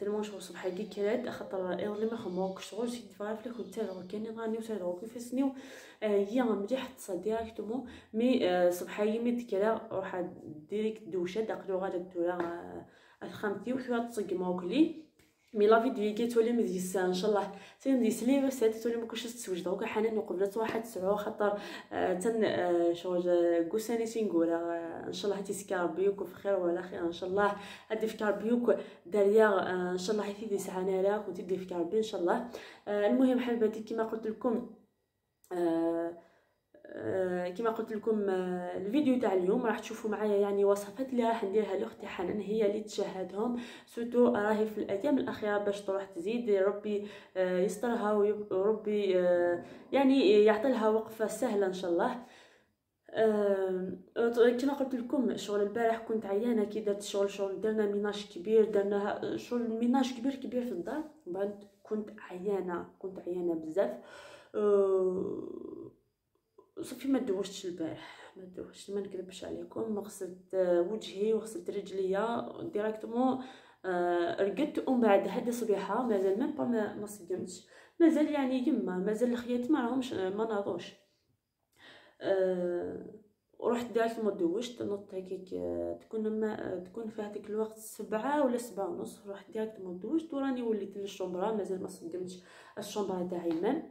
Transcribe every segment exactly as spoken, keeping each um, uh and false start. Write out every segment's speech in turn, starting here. تلمون شغل صبحا كي كراد خاطر اللي ما خموك شغل سيد فاف لي كنت كاني راني وصاير كيف سنيو هي مليح تصا ديريكتومون مي صبحا يمي تكلا روح ديريكت دوشه دقلو غادا الدوله الخمتي وشويه تصقمو كلي مي لا فيديو كيتولي مزيسه ان شاء الله تندي سليبه ساعات تولي ما كنتش تسوج دروك حنان وقبلت واحد سبعه خاطر تن شغل قوساني سينقول ان شاء الله تيسكر بيوك في خير وعلى خير ان شاء الله هادي فكار بيوك داريا ان شاء الله حيتيدي سعانا راك وتدي فكار بي ان شاء الله. المهم حبيباتي كما قلت لكم آه آه كما قلت لكم آه الفيديو تاع اليوم راح تشوفوا معايا يعني وصفات اللي راح نديرها لاختي حنان، هي اللي تشاهدهم سوتو راهي في الايام الاخيره باش تروح تزيد ربي آه يسترها وربي آه يعني يعطي لها وقفه سهله ان شاء الله. أه كما قلت لكم شغل البارح كنت عيانه كي درت شغل شغل درنا ميناج كبير، درنا شغل ميناج كبير كبير في الدار، بعد كنت عيانه كنت عيانه بزاف أه صافي ما دوشتش البارح، ما دوشتش ما نكذبش عليكم، غسلت وجهي وغسلت رجليا ديراكتومون أه رقدت ومن بعد هاد الصبيحه مازال ميم با ما صدمتش، مازال يعني يما مازال الخيات ما راهمش ما ناضوش. أه رحت داك ما دوشت نط هكاك تكون ما تكون في هذاك الوقت سبعة ولا سبعة ونص، رحت داك ما دوشت وراني وليت للشومبرا مازال ما صدمتش الشومبرا تاعي مام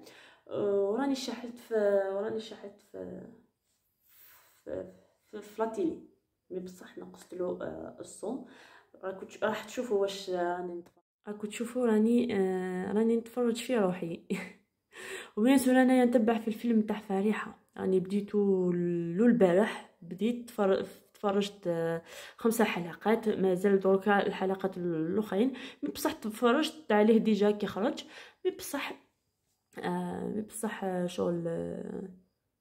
أه وراني شحلت في وراني شحلت في في, في, في لاتيلي مي بصح نقصت له أه الصوم. راكو راح تشوفوا واش راني راكو تشوفوا راني أه راني نتفرج في روحي وبين سول انايا نتبع في الفيلم تاع فريحه، راني يعني بديتو لو البارح بديت تفرجت خمسة حلقات، مازال دركا الحلقات الاخرين مي بصح تفرجت عليه ديجا كي خرج، مي بصح مي بصح شغل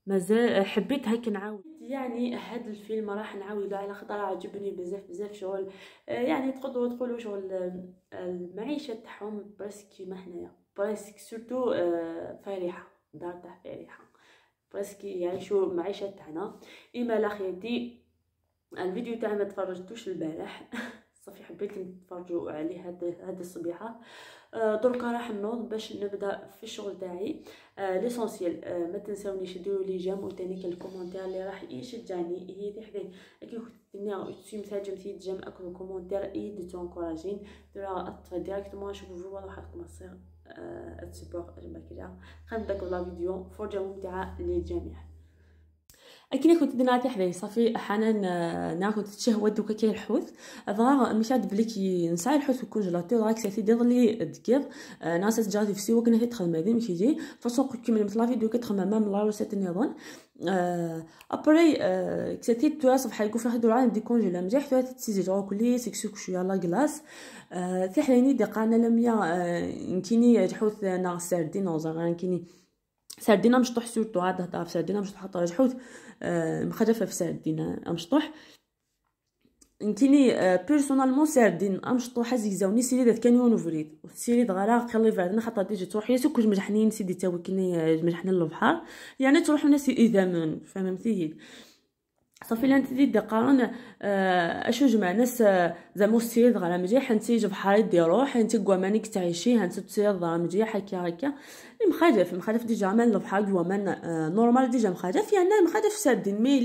مازال حبيت هاك نعاود يعني هذا الفيلم راح نعاوده على خطر عجبني بزاف بزاف شغل يعني تقدروا تقولوا شغل المعيشه تاعهم برسك كيما حنايا برسك سورتو فريحه دار تاع فريحه برسكي يعيشوا المعيشه تاعنا. اما لاخيتي الفيديو تاعي ما تفرجتوش البارح صافي حبيت نتفرجوا عليه هاد هاد الصبيحه أه دركا راح نوض باش نبدا في الشغل تاعي. أه ليسونسيال أه ما تنساونيش ديروا لي جيم وثاني الكومونتير اللي راح يشجعني هي دي حدايا كي كنتني تسيم تاجم تي جيم اكو كومونتير اي دي تونكوراجين درا اطفي ديريكتومون شوفوا جوا راح تصير السبور الماكله. خنبداكم لا فيديو فرجه ممتعه للجميع. اكيد كنت دناتي حبايبي صافي حنان ناخذ الشهوه دوكا كاين الحوت ظهر مش عاد بلي كي نسعى الحوت كونجلاتي راك سيتي ديرلي دكير ناس جاتي في سي وكنا في تخدم هذه ماشي جي فصوق كيما مثلا فيديو كتخدم مام لا روسيت نظن ابري كسيتي تو صفحه يكون في واحد العام دي كونجلا مزيح تو تسيجي جو كلي سيكسوك شويه لا غلاس تي حناني دقانا لميا يمكنني الحوت انا سردين وزغان يمكنني سردينا مشطوح سورتو عاد هضره في سردينا مشطوح حط الحوت مخجفه في سردينا مشطوح انتني بيرسونالمون سردين امشطوح زيزه وني سيري دات كانيون وفريد وسيري غراق خلي بعدنا خاطر تيجي تروح يا سوق مجحنين سيدي تا وكني مجحنا للبحر يعني تروحوا ناس اذا فهمتي صافي لان تزيد دقارن اشو جمع ناس زعما سيد غلا مجيح نتيج بحال دي روح انت كوامانك تعيشي هانت تصير ضا مجيح هكا هكا مخالف مخالف ديجا عمل البحال كوامان نورمال ديجا مخالف يعني مخالف سادين مي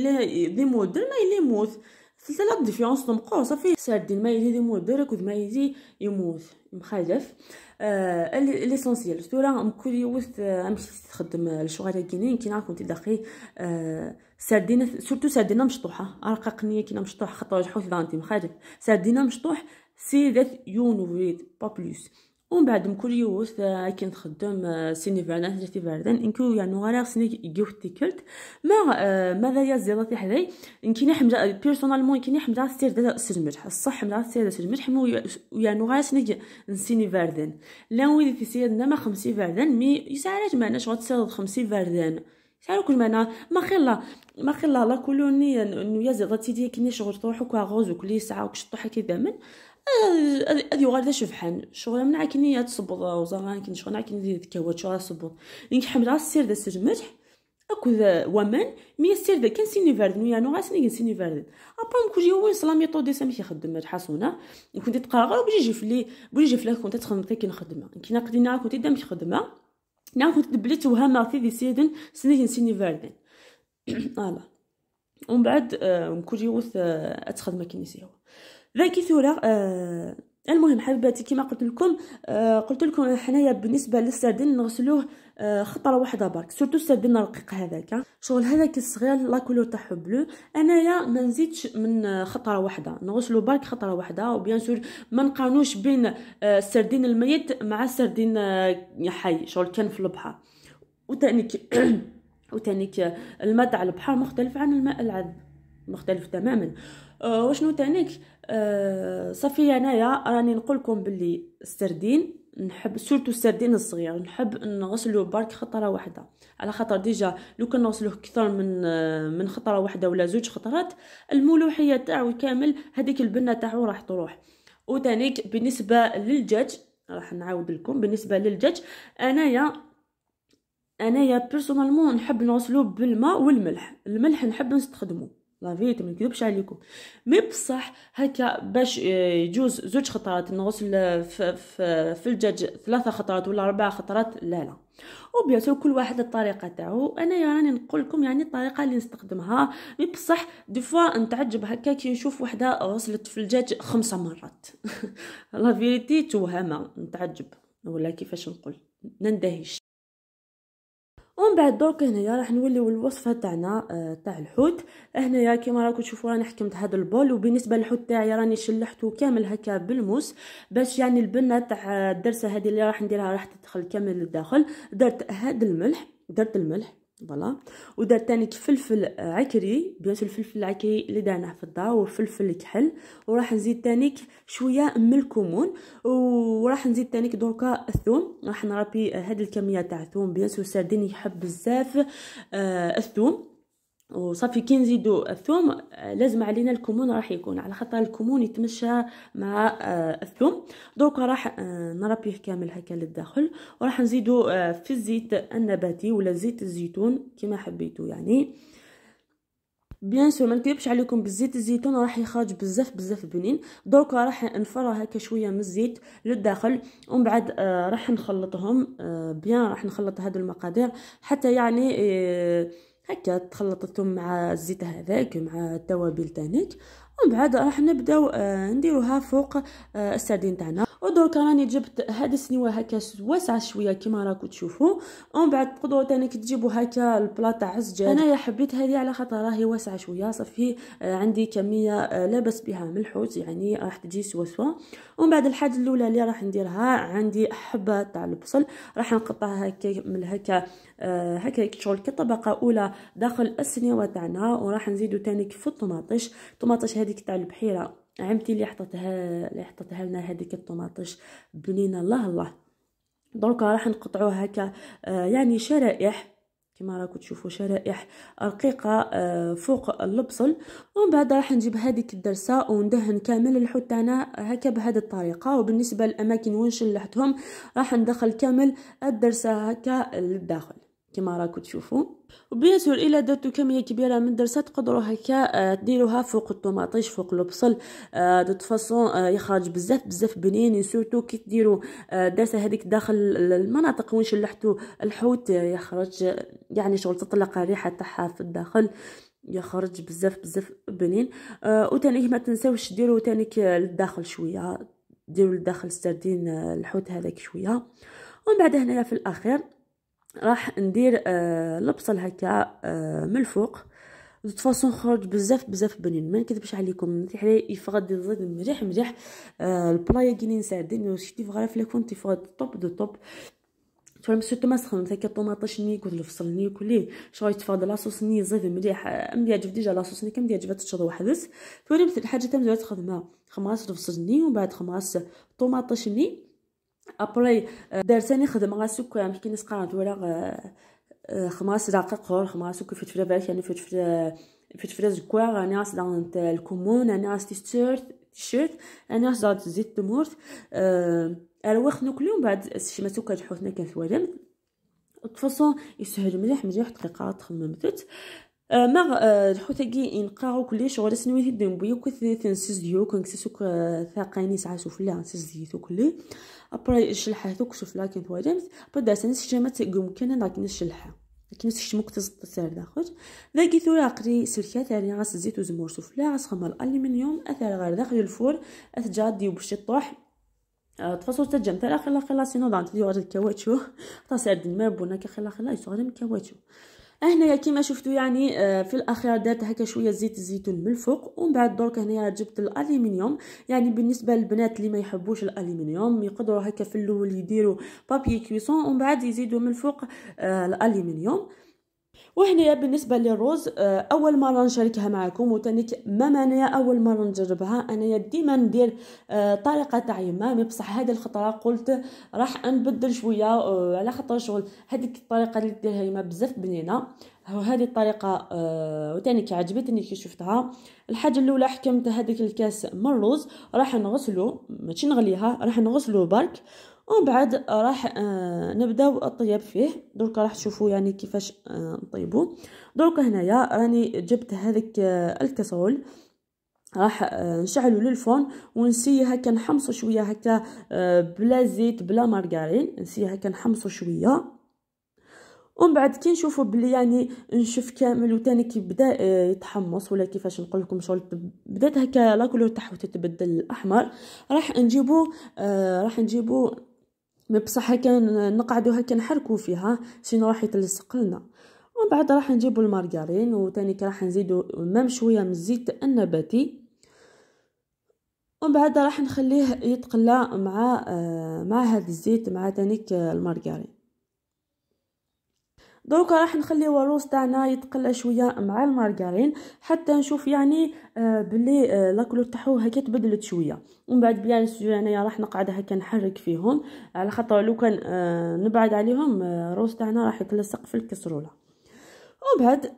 لي موديل ما يلي يموت سلسله ديفيونس تنقص صافي سادين ما يلي موديل كود ما يجي يموت مخالف ليسونسيال سورا مكولي وسط امشي تخدم الشغاله كينين كي نعرف كنت داخلي سردينا سورتو سردينا مشطوحه رقاقنيه كينا مشطوحه خاطر الحوت دانتي مخالف سردينا مشطوح سيدات يونوفيد با بلوس ومن بعد مكولي وسط كي نخدم سيني فعلا جاتي فعلا انكو يعني غير سني جوتي كلت ما ماذا يا زيراتي حداي يمكن حمزه بيرسونالمون يمكن حمزه سير داك السرمح الصح مع السيده السرمح يعني غير سني نسيني فعلا لا ويدي في سيدنا ما خمسين فعلا مي يساعد معناش غتصير خمسين فعلا شحال كل معنا ما خلا ما خلا لا كولوني انه يا زغتي ديك كني شغل تروحو كاغوز وكلي ساعه وكشطو حكي دامن ادي وغادي دا شفحان شغل منع كني تصبض وزران كني شغل كني ندير ديك هو تشرا صبض انك حمله السير دا السجمح اكذا ومن مي السير دا كنسيني فاردن ويا نو غاسني كنسيني فاردن ابا كنجي هو يصلا ميطودي سامي كيخدم هاد الحصونه كنت تقرا وبجي فلي بجي فلا كنت تخدمتي كنخدمها كنا قدينا كنت دام كنخدمها نعم كنت دبليت وهامه في دي سيدن سنين سنين فاردن فوالا ومن بعد كل يوث اتخذ ما كنسي هو ذاك ثوره. المهم حبيباتي كما قلت لكم آه قلت لكم حنايا بالنسبه للسردين نغسلوه آه خطره واحده برك سورتو السردين الرقيق هذاك شغل هذاك الصغير لا كولور تاعو بلو انايا ما نزيدش من خطره واحده نغسلو برك خطره واحده وبيان سور ما نقارنوش بين آه السردين الميت مع السردين آه حي شغل كان في البحر وتانيك وتانيك الماء تاع البحر مختلف عن الماء العذب مختلف تماما. أه وشنو تانيك أه صافي انايا راني نقولكم باللي السردين نحب سورتو السردين الصغير نحب نغسلو برك خطره واحده على خاطر ديجا لو كان نغسلوه كثر من من خطره واحده ولا زوج خطرات الملوحيه تاعو كامل هذيك البنه تاعو راح تروح. وتانيك بالنسبه للدجاج راح نعاود لكم بالنسبه للدجاج انايا انايا بيرسونالمون نحب نغسلوه بالماء والملح. الملح نحب نستخدمه لا فيت ما نكذبش عليكم مي بصح هكا باش يجوز زوج خطرات نغسل في, في, في الدجاج ثلاثه خطرات ولا اربعه خطرات لا لا وبيعتو كل واحد الطريقه تاعو. انا يعني نقول لكم يعني الطريقه اللي نستخدمها مي بصح دي فوا نتعجب هكا كي نشوف وحده غسلت في الدجاج خمسه مرات لا فيتي توهمه نتعجب ولا كيفاش نقول نندهش. ومن بعد درك هنايا راح نوليو الوصفه تاعنا تاع الحوت. هنايا كيما راكم تشوفوا راني حكمت هذا البول وبالنسبه للحوت تاعي راني شلحته كامل هكا بالموس باش يعني البنه تاع الدرسه هذه اللي راح نديرها راح تدخل كامل للداخل. درت هذا الملح درت الملح فوالا ودرت ثاني فلفل عكري بيان سور الفلفل العكري اللي داناه في الدار وفلفل كحل وراح نزيد ثاني شويه من الكمون وراح نزيد ثاني دركا الثوم. راح نربي هذه الكميه تاع الثوم بيان سور السردين يحب بزاف آه الثوم وصافي كي نزيدو الثوم لازم علينا الكمون راح يكون على خاطر الكمون يتمشى مع الثوم. دوكا راح نربيه كامل هكا للداخل وراح نزيدو في الزيت النباتي ولا زيت الزيتون كما حبيتو يعني بيان سور ما نكذبش عليكم بالزيت الزيتون راح يخرج بزاف بزاف بنين. دوكا راح نفرغ هكا شويه من الزيت للداخل ومن بعد آه راح نخلطهم آه بيان راح نخلط هاد المقادير حتى يعني آه هكا تخلط الثوم مع الزيت هذاك مع التوابل تانيك ومن بعد راح نبداو نديروها فوق السردين تاعنا. ودركا راني جبت هاد السنيوه هكا واسعه شويه كيما راكم تشوفوا ومن بعد تقدروا تانيك تجيبوا هكا البلاطه تاع الزجاج. انايا حبيت هذه على خاطر راهي واسعه شويه صافي عندي كميه لاباس بها من الحوت يعني راح تجي سوا سوا. ومن بعد الحاجه الاولى اللي راح نديرها عندي حبه تاع البصل راح نقطعها هكا من هكا هكا شغل كطبقه اولى داخل السنيوه تاعنا. وراح نزيدوا تانيك في الطماطيش الطماطيش هذيك تاع البحيره عمتي اللي حطتها اللي حطتها لنا هذيك الطماطيش بنينه الله الله. دركا راح نقطعوها هكا آه يعني شرائح كما راكم تشوفوا شرائح رقيقه آه فوق البصل. ومن بعد راح نجيب هذيك الدرسه وندهن كامل الحوت تاعنا هكا بهذه الطريقه. وبالنسبه للاماكن وين شلحتهم راح ندخل كامل الدرسه هكا للداخل كما راكم تشوفوا. وبيان سور الا درتو كميه كبيره من الدرسه تقدروا هكا ديروها فوق الطماطيش فوق البصل دو فاصون يخرج بزاف بزاف بنين سورتو كي ديروا الدرسه هذيك داخل المناطق وين شلحتو الحوت يخرج يعني شغل تطلق الريحه تاعها في الداخل يخرج بزاف بزاف بنين. وتاني ما تنساوش ديروا تانيك للداخل شويه ديروا للداخل السردين الحوت هذاك شويه. ومن بعد هنايا في الاخير راح ندير آه البصل هكا آه من الفوق تفاصون خرج بزاف بزاف بنين ما نكذبش عليكم تحلي يفقد الزيت مليح مليح آه البلايه كي نساعدني وشتي فغرف لكم تفقد طوب دو طوب تفهم سيتو ما سخن هكا الطوماطيش ني كل الفصل ني كليه شويه تفقد لاصوص ني زيت مليح ام يعجب ديجا لاصوص ني كم يعجب تشرب وحدس توري مثل حاجه تمزال تخدمها خماس الفصل ني ومن بعد خماس الطوماطيش ني ابري دارتني خدمه غا سكر كي نسقرات ولا خماس دقيق خور خماس وكفتفرة باش يعني فتفرة فتفرة زكوار ناس دانت الكمون ناس تيشيرت تيشيرت ناس دانت زيت تمورت الوخ ناكلو بعد الشماتو كتحوتنا كنتوالم تفصو يسهل مليح مليح دقيقة تخممتت ما الحوتاكي ينقاو كلش غير سنويتي دمبوي وكثي تنسزيو كنكسسوك ثاقيني ساعه سفلى نسزيتو كلي ابري شلحاتو كسفلى كنتوالمت بدا سنشمت يمكن لكن الشلحه لكن شمك تزط ساعه داخل ذاكي ثراقري سلكات يعني غاس الزيت وزمور سفلى غسخم الالمنيوم اثر غير داخل الفور اتجاديو باش يطوح تفصل تجم تاع خلا خلا سينو دانت ديال الكواتشو تسعد الماء بونا كخلا خلا يصغر الكواتشو هنايا كيما شفتوا يعني في الاخير درت هكا شويه زيت الزيتون من الفوق ومن بعد درك هنايا جبت الالومنيوم. يعني بالنسبه للبنات اللي ما يحبوش الالومنيوم يقدروا هكا في الاول يديروا بابي كويسون ومن بعد يزيدوا من الفوق الالومنيوم. وهنايا بالنسبه للروز اول مره نشاركها معكم وثاني ما انايا اول مره نجربها. انايا ديما ندير طريقه تاع يمامي بصح هذه الخطره قلت راح نبدل شويه على خاطر شغل هذيك الطريقه اللي ديرها يما بزاف بنينه وهذه الطريقه وثاني عجبتني كي شفتها. الحاجه الاولى حكمت هذيك الكاس من الروز راح نغسلو ماشي نغليها راح نغسلو برك ومن بعد راح آه نبداو الطياب فيه. درك راح تشوفوا يعني كيفاش آه نطيبو. درك هنايا راني جبت هذاك آه الكاسرول راح آه نشعلو للفون ونسي هكا نحمصو شويه هكا آه بلا زيت بلا مارغرين نسي هكا نحمصو شويه ومن بعد كي نشوفو بلي يعني نشف كامل وثاني كي بدا آه يتحمص ولا كيفاش نقول لكم شغل بدات هكا لا كولور تاعو تتبدل الاحمر راح نجيبو آه راح نجيبو ما بصح هكا نقعدو هكا نحركو فيها سينو راح يتلصق لنا. ومن بعد راح نجيبو المارغرين وثاني راح نزيدو مام شويه من الزيت النباتي ومن بعد راح نخليه يتقلى مع آه مع هذا الزيت مع تانيك المارغرين. دوكا راح نخليو الروز تاعنا يتقلى شويه مع المارغرين حتى نشوف يعني آه بلي آه لاكلو تاعو هكا تبدلت شويه ومن بعد بيان سيو انايا راح نقعد هكا نحرك فيهم على خاطر لو كان آه نبعد عليهم آه الروز تاعنا راح يتلصق في الكسروله. ومن بعد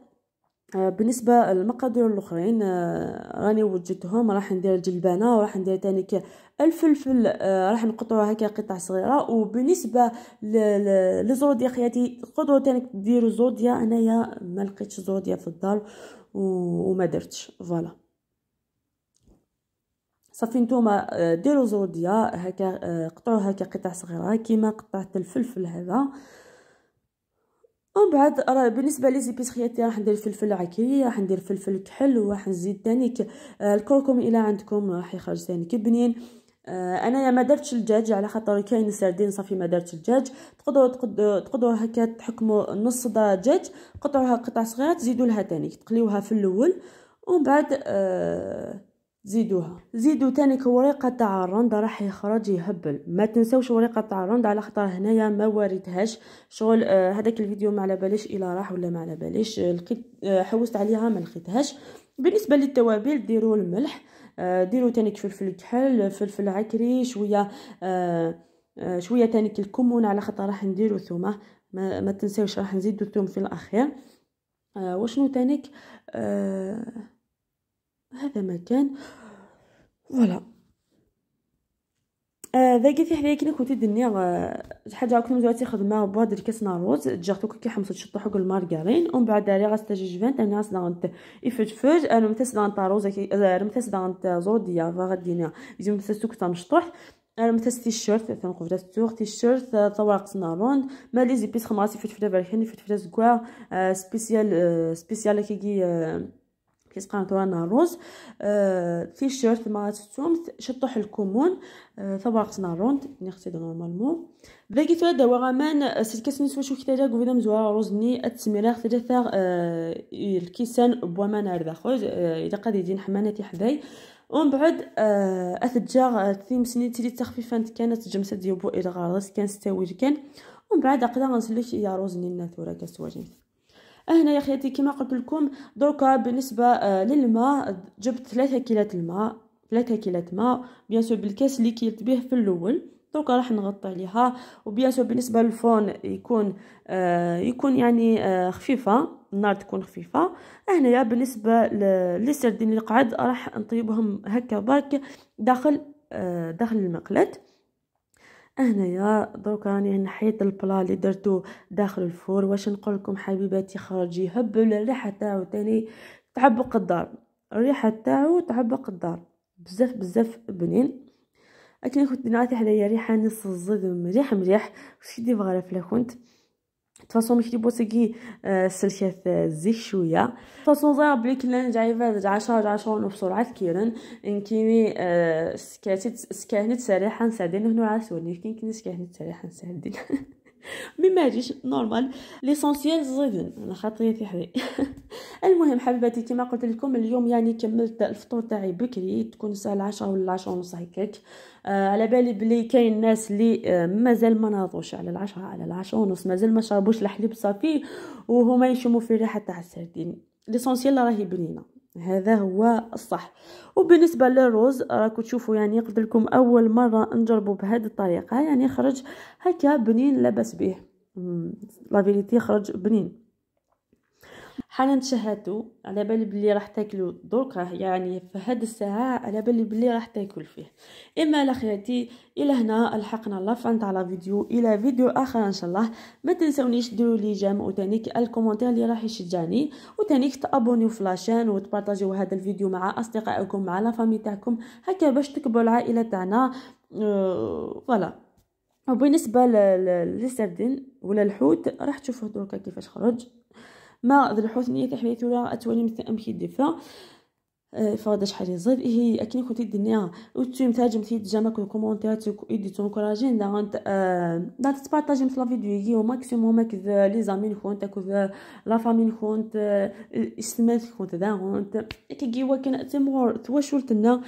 آه بالنسبه للمقادير الاخرين آه راني وجدتهم راح ندير الجلبانه وراح ندير ثاني الفلفل آه راح نقطعوها هكا قطع صغيره. وبالنسبه للزوديا خياتي تقدروا ثاني ديروا زوديا انايا ما لقيتش زوديا في الدار وما درتش فوالا صافي نتوما ديروا زوديا هكا قطعوها هكا قطع صغيره كيما قطعت الفلفل هذا. ومن بعد راه بالنسبه لي زيبيس خياتي راح ندير فلفل عكري راح ندير فلفل كحل وراح نزيد ثاني الكركم الى عندكم راح يخرج ثاني كبنين. انايا ما درتش الدجاج على خاطر كاين سردين صافي ما درتش الدجاج. تقدروا تقدروا تقدروا هكا تحكموا نص دجاج قطعوها قطع صغيره تزيدوا لها ثاني تقليوها في الاول ومن بعد آه زيدوها زيدوا ثاني ورقه تاع الرند راح يخرج يهبل. ما تنساوش ورقه تاع الرند على خاطر هنايا ما وريتهاش شغل آه هذاك الفيديو ما على باليش الا راح ولا ما على باليش لقيت آه حوست عليها ما لقيتهاش. بالنسبه للتوابل ديروا الملح آه ديروا ثاني فلفل كحل فلفل عكري شويه آه آه شويه ثاني الكمون على خاطر راح نديروا ثومه ما, ما تنساوش راح نزيدوا الثوم في الاخير آه وشنو ثاني آه هذا مكان فوالا ذاك في حدايا كنا كنت دني حاجه كنت مزواتي خدمه بواد الكسنا روز جاتو كي حمصت شطحوك المارغرين ومن بعد داري غاستاجي جفان تاع الناس دانت يفجفج انا متسدان تاع روز متسدان تاع زوديا غادينا يجي متسوك تاع مشطوح انا متسيت الشورت تنقف داك التورت الشورت طواقنا روند ما لي زيبيس خماسي فتفدا بالحني فتفدا زكوار سبيسيال سبيسيال كيجي كيس قنطوانا الروز آه، تيشيرت مع الثوم شطح الكمون آه، طبقتنا روند نختي نورمالمون باقي تو هذا وغمان سلكسني سوشو كتاجا قبيله مزوار روزني التسميره ثلاثه آه، الكيسان بومان هذا خرج آه، اذا قد يدين حمانتي حداي. ومن بعد آه، اتجا ثيم سنين تيلي تخفيفات كانت جمسه ديبو الى غرس كان ستاوي كان ومن بعد اقدر نسلك يا روزني الناتورا كسواجين. هنا يا خياتي كما قلت لكم دوكا بالنسبه آه للماء جبت ثلاثة كيلات الماء ثلاثة كيلات ماء بيان سور بالكاس اللي كيلت به في الاول دوكا راح نغطي عليها. وبياسو بالنسبه للفرن يكون آه يكون يعني آه خفيفه، النار تكون خفيفه. هنايا بالنسبه للسردين اللي قعد راح نطيبهم هكا برك داخل آه داخل المقلاه. هنايا دروك راني نحيت البلا اللي درتو داخل الفور. واش نقول لكم حبيباتي، خرجي هبل، الريحه تاعو تاني تعبق الدار، الريحه تاعو تعبق الدار بزاف بزاف بنين. اكن كنت نعطي حدايا ريحه نص الزد مليح مليح شي دي بغرف لا كنت تفاصون مش دي بوسكي سلشات زي شويه تفاصون زعما بليك لان جايبه عشرة عشرة ونص بسرعه كيرن انكيمي سكاتت سكانت سريحه نساعدين هنا على سوني كيمكن سكانت سريحه نساعدين مي ما جيش نورمال ليسونسيال زيدن انا خاطريتي حري. المهم حبيباتي كما قلت لكم اليوم يعني كملت الفطور تاعي بكري، تكون الساعه عشرة ولا عشرة ونص هكاك. آه على بالي بلي كاين ناس اللي آه مازال ما ناضوش على العشرة على العشرة ونص، مازال ما شربوش الحليب صافي وهما يشموا في الريحه تاع السردين. ليسونسيال راهي بنينه، هذا هو الصح. وبالنسبه للروز راكم تشوفوا يعني قلت لكم اول مره نجربوا بهذه الطريقه، يعني خرج هكا بنين لاباس به لا فيليتي، خرج بنين. حنا تشهاتوا على بالي بلي راح تاكلوا دركا يعني في هذه الساعه، على بالي بلي راح تاكل فيه. اما الاخواتي الى هنا الحقنا لا فان تاع لا فيديو، الى فيديو اخر ان شاء الله. ما تنسونيش ديروا لي جيم وتانيك الكومونتير اللي راح يشجعني، وتانيك تابونيو في لاشين وتبارطاجيو هذا الفيديو مع اصدقائكم مع لا فامي تاعكم هكا باش تكبر العائله تاعنا. فوالا أه وبالنسبه للسردين ولا الحوت راح تشوفوا دركا كيفاش خرج ما ذل حسنية تحبيت ولا أتولي مثل أمشي الدفاع فادش حاجة زاد هي أكيد كنت الدنيا وتشوف تاجم تيجي جماعك وكومنتات وإيدي تنكراجين دعانت دعانت تبارتاجي مثل فيديو يجي وماكسيم هما كذا لزامين خونت كذا لافامين خونت استمت خونت دعانت كجي وكان أتمر توشلتنا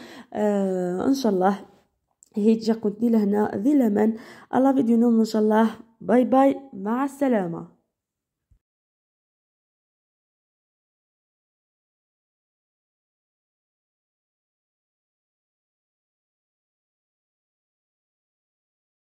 إن شاء الله. هيجا كنت دي لهنا ذي لمن الله فيديو نوم إن شاء الله. باي باي، مع السلامة.